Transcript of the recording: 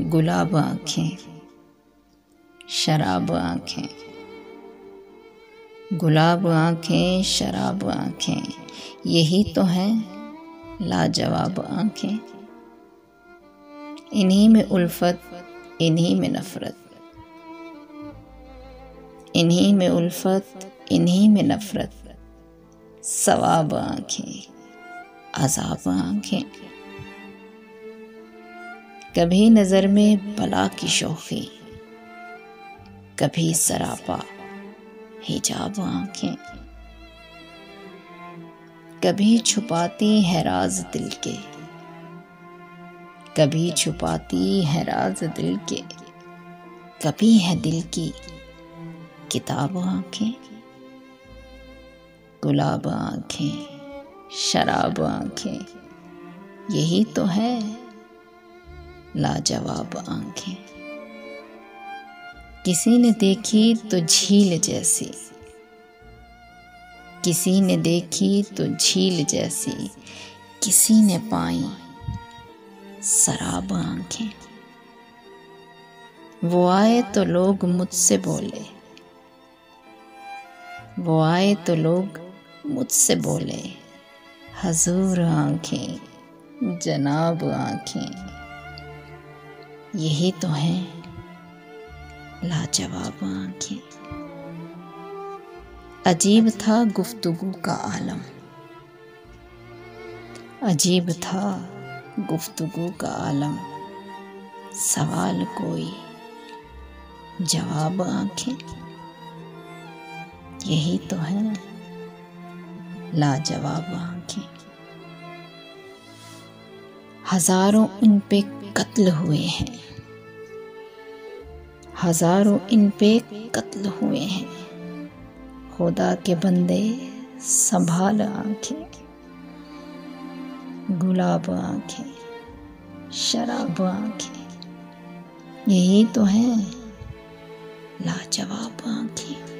गुलाब आँखें शराब आँखें, गुलाब आँखें शराब आँखें, यही तो हैं लाजवाब आँखें। इन्हीं में उल्फत, इन्हीं में नफ़रत, इन्हीं में उल्फत, इन्हीं में नफ़रत, सवाब आँखें अज़ाब आँखें। कभी नज़र में बला की शोखी, कभी सरापा हिजाब आँखें, कभी छुपाती है राज दिल के, कभी छुपाती है राज दिल के, कभी है दिल की किताब आँखें। गुलाब आँखें शराब आँखें, यही तो है लाजवाब आँखें। किसी ने देखी तो झील जैसी, किसी ने देखी तो झील जैसी, किसी ने पाई शराब आँखें। वो आए तो लोग मुझसे बोले, वो आए तो लोग मुझसे बोले, हजूर आँखें जनाब आँखें, यही तो हैं लाजवाब आँखें। अजीब था गुफ्तगू का आलम, अजीब था गुफ्तगू का आलम, सवाल कोई जवाब आँखें, यही तो है लाजवाब आँखें। हज़ारों इन पे कत्ल हुए हैं, हज़ारों इन पे कत्ल हुए हैं, खुदा के बंदे संभाल आँखें। गुलाब आँखें शराब आँखें, यही तो है लाजवाब आँखें।